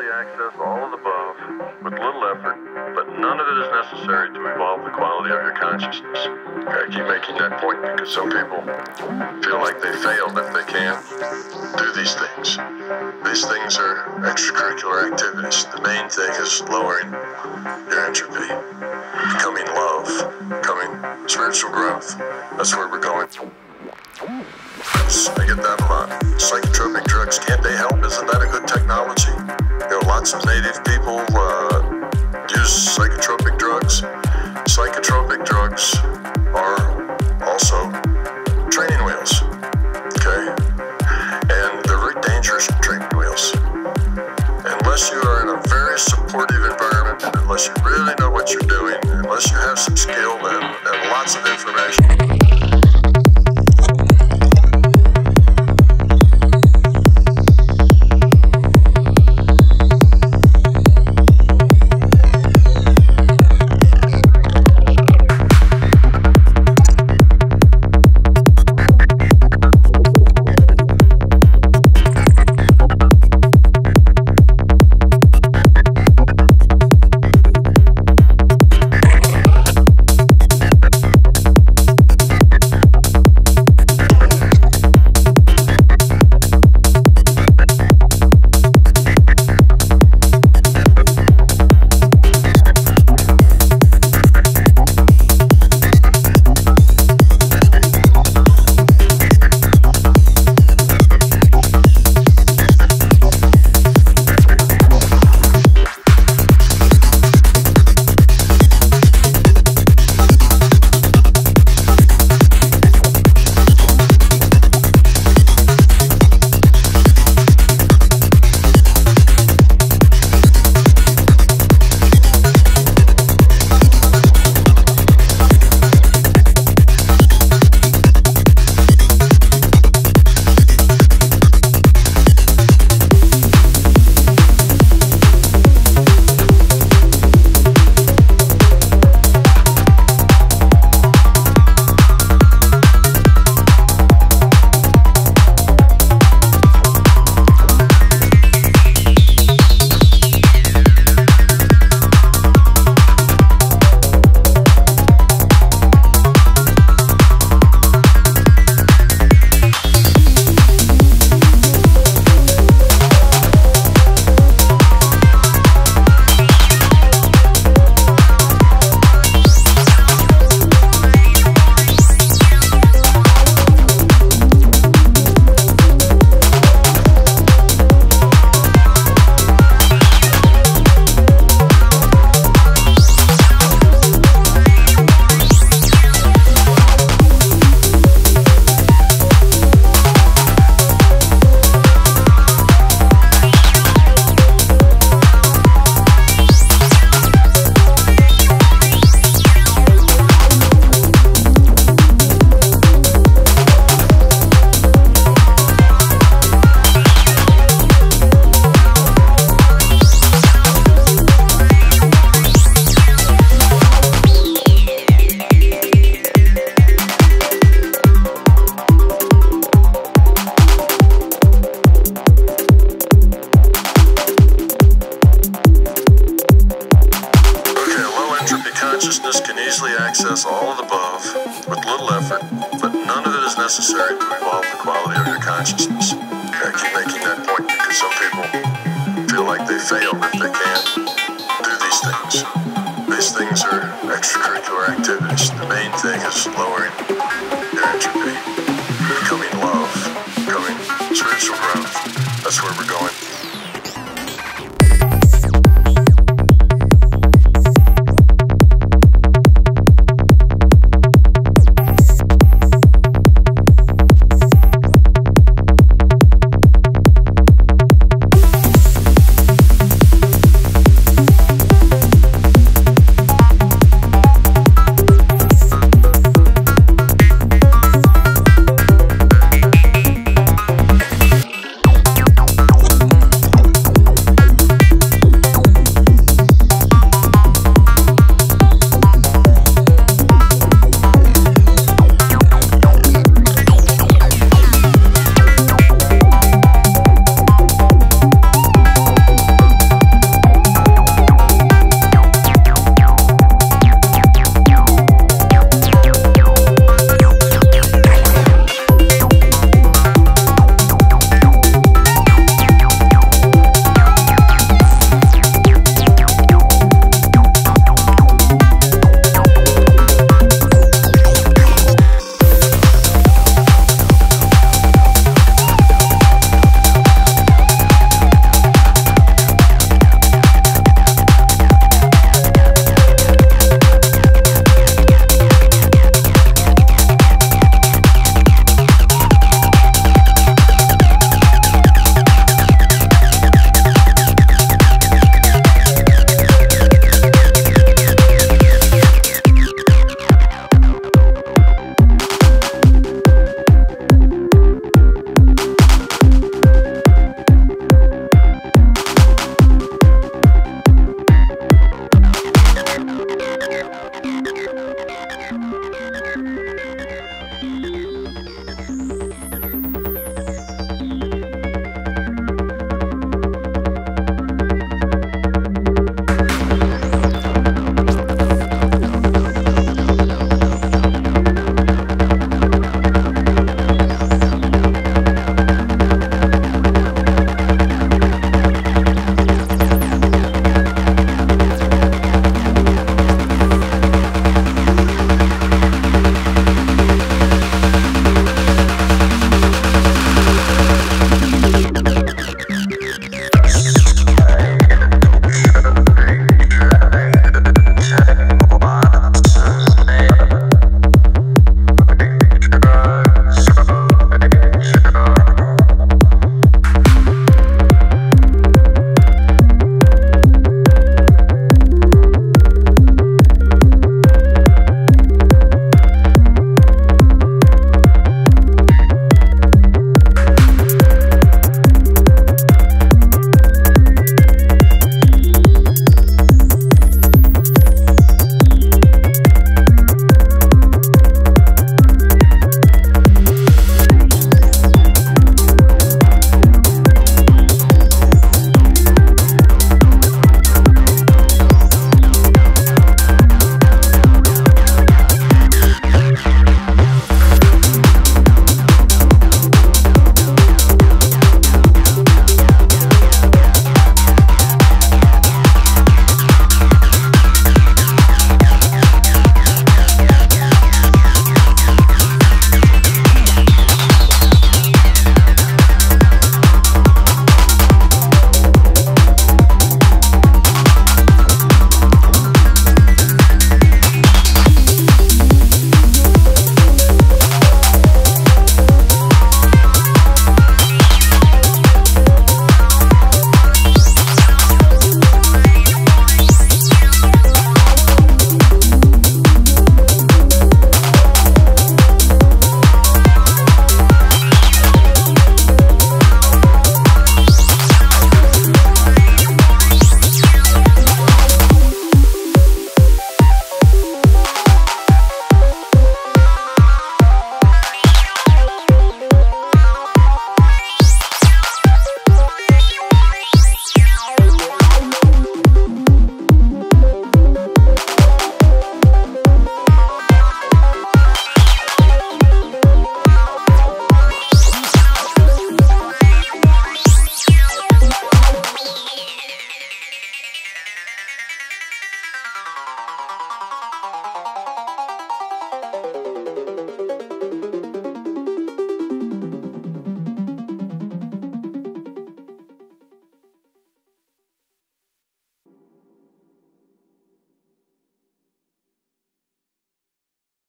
easily access all of the above with little effort, but none of it is necessary to evolve the quality of your consciousness. I keep making that point because some people feel like they failed if they can't do these things. These things are extracurricular activities. The main thing is lowering your entropy, becoming love, becoming spiritual growth. That's where we're going. I get that a lot. Psychotropic drugs, can't they help? Isn't that a good technology? You know, lots of native people use psychotropic drugs. Psychotropic drugs are also training wheels, okay? And they're very dangerous training wheels. Unless you are in a very supportive environment, and unless you really know what you're doing, unless you have some skill and lots of information. Consciousness can easily access all of the above with little effort, but none of it is necessary to evolve the quality of your consciousness. I keep making that point because some people feel like they failed if they can't do these things. These things are extracurricular activities. The main thing is lowering your entropy, becoming love, becoming spiritual growth. That's where we're going.